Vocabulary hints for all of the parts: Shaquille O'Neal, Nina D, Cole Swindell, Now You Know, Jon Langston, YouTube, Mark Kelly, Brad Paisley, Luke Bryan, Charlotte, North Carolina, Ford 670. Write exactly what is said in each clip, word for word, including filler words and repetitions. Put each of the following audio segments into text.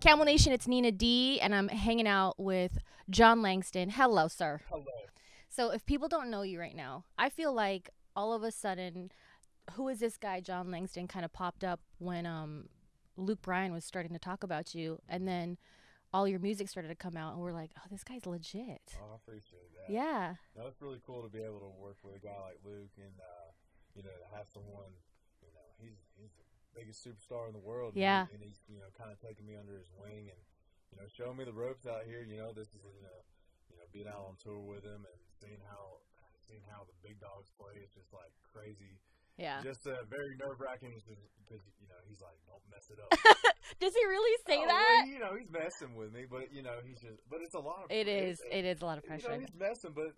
Camel Nation, it's Nina D, and I'm hanging out with Jon Langston. Hello, sir. Hello. So if people don't know you right now, I feel like all of a sudden, who is this guy Jon Langston kind of popped up when um, Luke Bryan was starting to talk about you, and then all your music started to come out, and we're like, oh, this guy's legit. Oh, I appreciate that. Yeah. No, it's really cool to be able to work with a guy like Luke and, uh, you know, to have someone, you know, he's, he's – biggest superstar in the world. Yeah. And, he, and he's, you know, kind of taking me under his wing and, you know, showing me the ropes out here. You know, this is, you know, you know, being out on tour with him and seeing how, seeing how the big dogs play is just like crazy. Yeah. Just uh, very nerve wracking because, you know, he's like, don't mess it up. Does he really say oh, that? Well, you know, he's messing with me, but you know, he's just, but it's a lot of. It is. It, it is a lot of pressure. You know, he's messing, but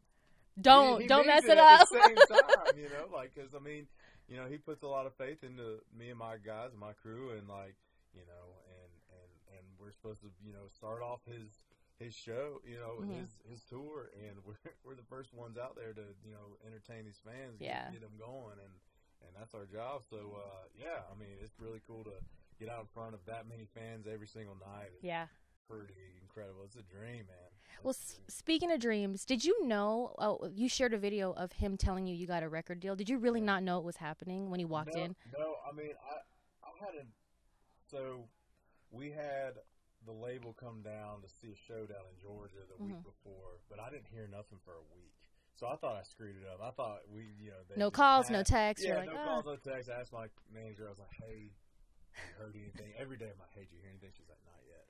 don't he, he don't mess it, it up. At the same time, you know, like because I mean. You know, he puts a lot of faith into me and my guys and my crew and, like, you know, and, and, and we're supposed to, you know, start off his his show, you know, mm-hmm. his, his tour, and we're, we're the first ones out there to, you know, entertain these fans, yeah. get, get them going, and, and that's our job. So, uh, yeah, I mean, it's really cool to get out in front of that many fans every single night. It's yeah. pretty incredible. It's a dream, man. It's well, s speaking of dreams, did you know, oh, you shared a video of him telling you you got a record deal. Did you really yeah. not know it was happening when he walked no, in? No, I mean, I, I had a, so we had the label come down to see a show down in Georgia the mm-hmm. week before, but I didn't hear nothing for a week. So I thought I screwed it up. I thought we, you know. They no calls, asked, no texts. Yeah, You're like, no oh. calls, no texts. I asked my manager, I was like, hey, have you heard anything? Every day I'm like, hey, did you hear anything? She's like, not yet.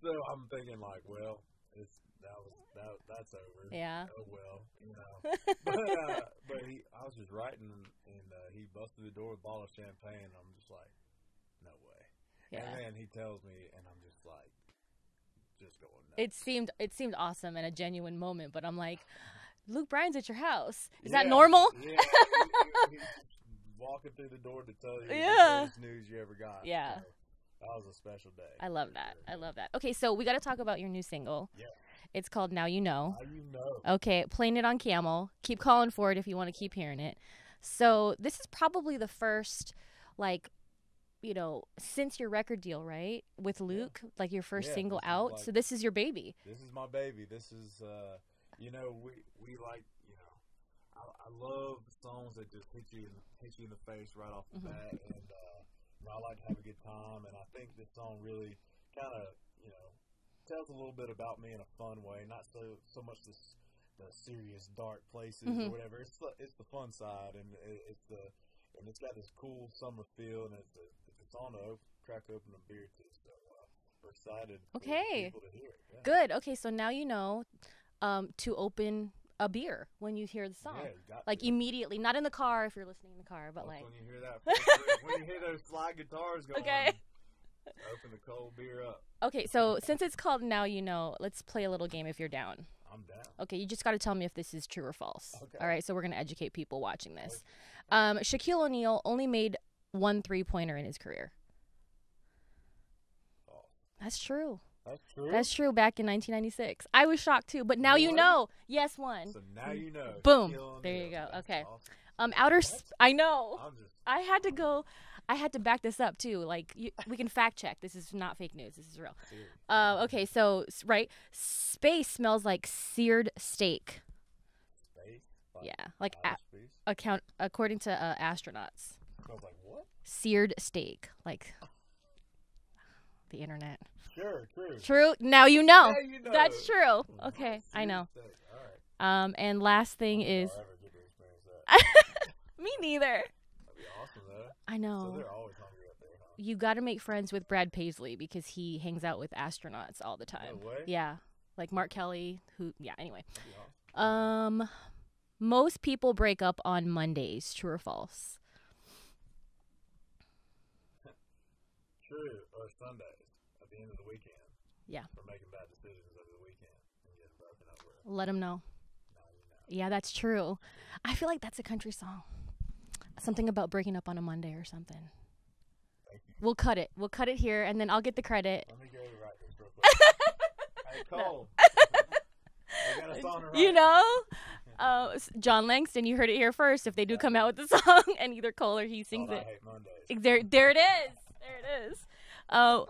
So I'm thinking like, well, it's, that was that, that's over. Yeah. Oh well, you know. but uh, but he, I was just writing, and uh, he busted the door with a bottle of champagne, and I'm just like, no way. Yeah. And then he tells me, and I'm just like, just going nuts. It seemed it seemed awesome and a genuine moment, but I'm like, Luke Bryan's at your house. Is yeah. that normal? Yeah. he, he, he's walking through the door to tell you yeah. the best news you ever got. Yeah. So. That was a special day. I love that. I love that. Okay, so we got to talk about your new single. Yeah. It's called Now You Know. Now You Know. Okay, playing it on Camel. Keep calling for it if you want to keep hearing it. So this is probably the first, like, you know, since your record deal, right, with Luke, yeah. like your first yeah, single out. Like, so this is your baby. This is my baby. This is, uh, you know, we, we like, you know, I, I love songs that just hit you, hit you in the face right off the mm-hmm. bat. And, uh, I like to have a good time, and I think this song really kind of, you know, tells a little bit about me in a fun way, not so so much the, the serious, dark places mm-hmm. or whatever. It's the, it's the fun side, and it, it's the and it's got this cool summer feel, and it's a, it's a song to crack open a beer to. So uh, we're excited. Okay. For people to hear it. Yeah. Good. Okay, so now you know um, to open a beer when you hear the song, yeah, like to. Immediately, not in the car if you're listening in the car, but like when you hear that, when you hear those slide guitars going, okay, on, open the cold beer up. Okay, so since it's called Now You Know, let's play a little game if you're down. I'm down. Okay, you just got to tell me if this is true or false. Okay. All right, so we're gonna educate people watching this. Um, Shaquille O'Neal only made one three-pointer in his career. Oh. That's true. That's true. That's true. Back in nineteen ninety-six, I was shocked too. But now one? You know, yes, one. So now you know. Boom. There you go. That's okay. Awesome. Um, outer. Sp I know. Just, I had to go. I had to back this up too. Like you, we can fact check. This is not fake news. This is real. Uh, okay. So right, space smells like seared steak. Space. Like yeah. Like a space? Account according to uh, astronauts. Smells like what? Seared steak. Like. The internet. Sure, true. True. Now you know. Now you know. That's true. Okay, I know. Right. Um, and last thing is. Me neither. That'd be awesome, though. I know. So they're always hungry up there, huh? You got to make friends with Brad Paisley because he hangs out with astronauts all the time. No way? Yeah, like Mark Kelly. Who? Yeah. Anyway. Awesome. Um, most people break up on Mondays. True or false? True, or Sundays at the end of the weekend. Yeah. For making bad decisions over the weekend and getting broken up with. Let them know. Now you know. Yeah, that's true. I feel like that's a country song. Something about breaking up on a Monday or something. Thank you. We'll cut it. We'll cut it here, and then I'll get the credit. Let me go write this real quick. Hey, Cole. No. got a song to write. You know, uh, Jon Langston, you heard it here first. If they do yeah. come out with the song, and either Cole or he sings oh, it. I hate Mondays. There, there it is. There it is. Uh,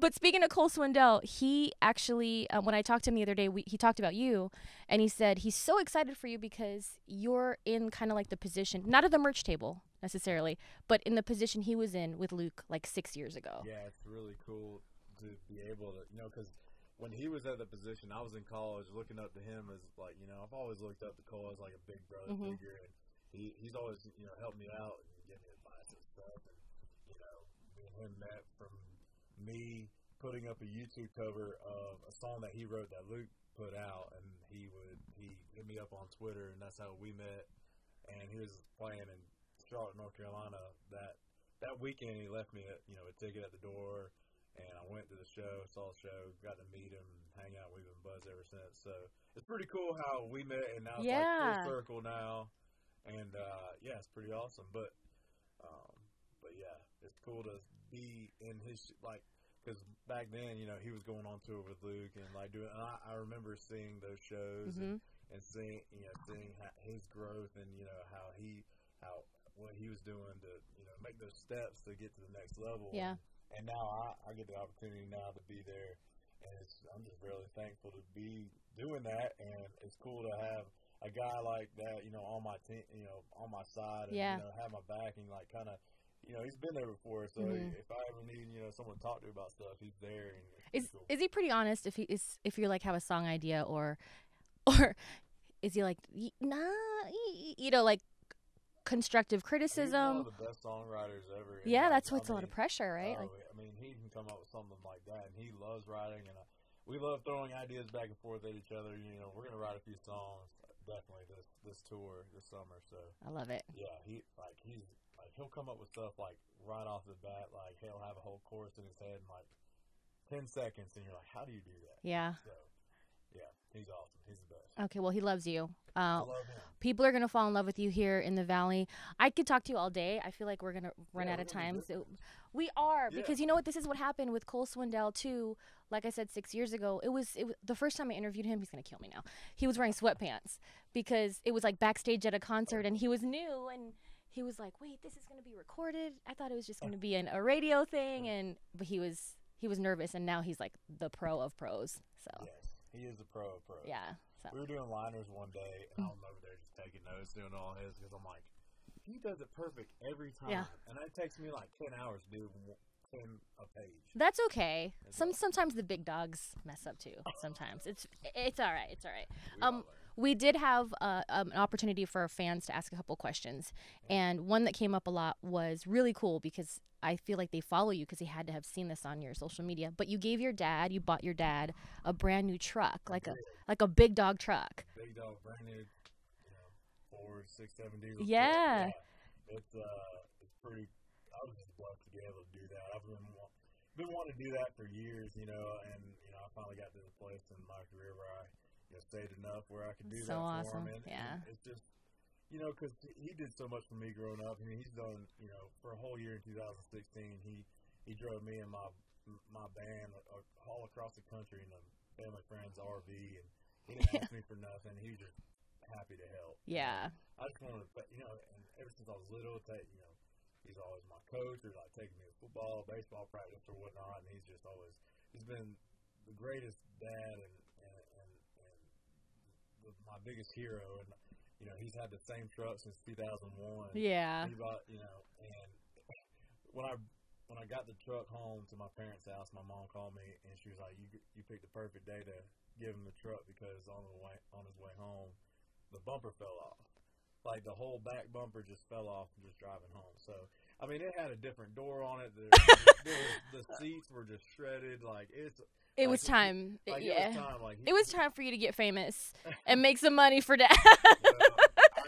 But speaking of Cole Swindell, he actually, um, when I talked to him the other day, we, he talked about you, and he said he's so excited for you because you're in kind of like the position, not at the merch table necessarily, but in the position he was in with Luke like six years ago. Yeah, it's really cool to be able to, you know, because when he was at the position, I was in college looking up to him as like, you know, I've always looked up to Cole as like a big brother mm-hmm. figure, and he, he's always, you know, helped me out and giving me advice and stuff, and, you know, him that from me putting up a YouTube cover of a song that he wrote that Luke put out, and he would he hit me up on Twitter, and that's how we met. And he was playing in Charlotte, North Carolina that that weekend. He left me a, you know, a ticket at the door, and I went to the show, saw the show, got to meet him, hang out. We've been buzzed ever since. So it's pretty cool how we met, and now yeah. it's like full circle now. And uh, yeah, it's pretty awesome. But um, but yeah, it's cool to be in his, like, because back then, you know, he was going on tour with Luke and like doing, and I, I remember seeing those shows mm-hmm. and, and seeing, you know, seeing how his growth and, you know, how he, how, what he was doing to, you know, make those steps to get to the next level. Yeah. And, and now I, I get the opportunity now to be there, and it's, I'm just really thankful to be doing that. And it's cool to have a guy like that, you know, on my team, you know, on my side and, yeah. you know, have my back and like kind of, you know, he's been there before, so mm-hmm. if I ever need, you know, someone to talk to about stuff, he's there. And is cool. Is he pretty honest if he is, if you like have a song idea, or or is he like, nah, you know, like constructive criticism? He's one of the best songwriters ever. Yeah, like, that's what's I mean, a lot of pressure, right? Uh, like, I mean, he can come up with something like that, and he loves writing, and I, we love throwing ideas back and forth at each other. You know, we're gonna write a few songs definitely this this tour this summer. So I love it. Yeah, he like he's. Like, he'll come up with stuff, like, right off the bat. Like, he'll have a whole chorus in his head in, like, ten seconds. And you're like, how do you do that? Yeah. So, yeah, he's awesome. He's the best. Okay, well, he loves you. Uh, I love him. People are going to fall in love with you here in the Valley. I could talk to you all day. I feel like we're going to run yeah, out of time. So we are, yeah. because you know what? This is what happened with Cole Swindell, too. Like I said, six years ago, it was, it was the first time I interviewed him. He's going to kill me now. He was wearing sweatpants because it was, like, backstage at a concert, and he was new, and he was like, wait, this is going to be recorded. I thought it was just going to be an, a radio thing. And but he was he was nervous, and now he's like the pro of pros. So yes, he is the pro of pros. Yeah. So. We were doing liners one day, and I was over there just taking notes, doing all his, because I'm like, he does it perfect every time. Yeah. And that takes me like ten hours to do ten a page. That's okay. That's Some, sometimes the big dogs mess up too. Sometimes. It's, it's all right. It's all right. We um. All We did have uh, um, an opportunity for our fans to ask a couple questions, and one that came up a lot was really cool because I feel like they follow you because they had to have seen this on your social media. But you gave your dad, you bought your dad a brand new truck, like a like a big dog truck. Big dog, brand new, you know, Ford six seventy. Yeah. yeah, it's uh, it's pretty. I was just blessed to be able to do that. I've been want, been wanting to do that for years, you know, and you know, I finally got to the place in my career where I. I stayed enough where I could do so that awesome. for him. And yeah. It's just, you know, because he did so much for me growing up. I mean, he's done, you know, for a whole year in two thousand sixteen, he, he drove me and my my band all across the country in a family friend's R V, and he didn't yeah. ask me for nothing. He was just happy to help. Yeah. I just wanted to, you know, and ever since I was little, that, you know, he's always my coach, or like taking me to football, baseball practice, or whatnot, and he's just always, he's been the greatest dad and my biggest hero. And you know, he's had the same truck since two thousand one. Yeah. He bought, you know, and when I when I got the truck home to my parents' house, my mom called me and she was like, "You you picked the perfect day to give him the truck because on the way on his way home, the bumper fell off. Like the whole back bumper just fell off and just driving home." So I mean, it had a different door on it. The, the, the, the seats were just shredded. Like it's. It like was time. He, like yeah. It was time, like he, it was time for you to get famous and make some money for dad. Well, I,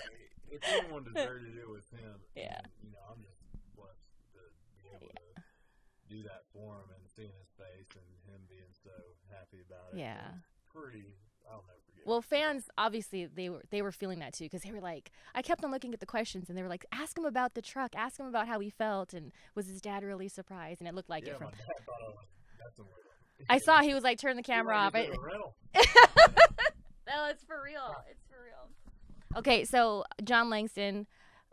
if anyone deserved it, it was him. Yeah. And, you know, I'm just blessed to be able yeah. to do that for him and seeing his face and him being so happy about it. Yeah. It was pretty. I'll never forget. Well, fans obviously they were they were feeling that too, because they were like, I kept on looking at the questions and they were like, ask him about the truck, ask him about how he felt, and was his dad really surprised? And it looked like yeah, it from. My dad thought I was, that's a I saw he was like, turn the camera off. I... No, it's for real. It's for real. Okay, so Jon Langston,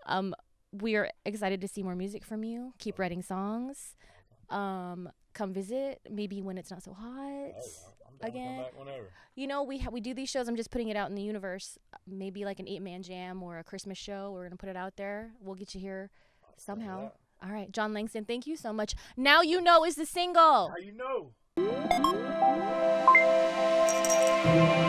um, we are excited to see more music from you. Keep writing songs. Um, come visit maybe when it's not so hot. Oh, I'm again, come back whenever. You know, we ha we do these shows. I'm just putting it out in the universe. Maybe like an eight man jam or a Christmas show. We're gonna put it out there. We'll get you here somehow. All right, Jon Langston, thank you so much. Now You Know is the single. Now You Know.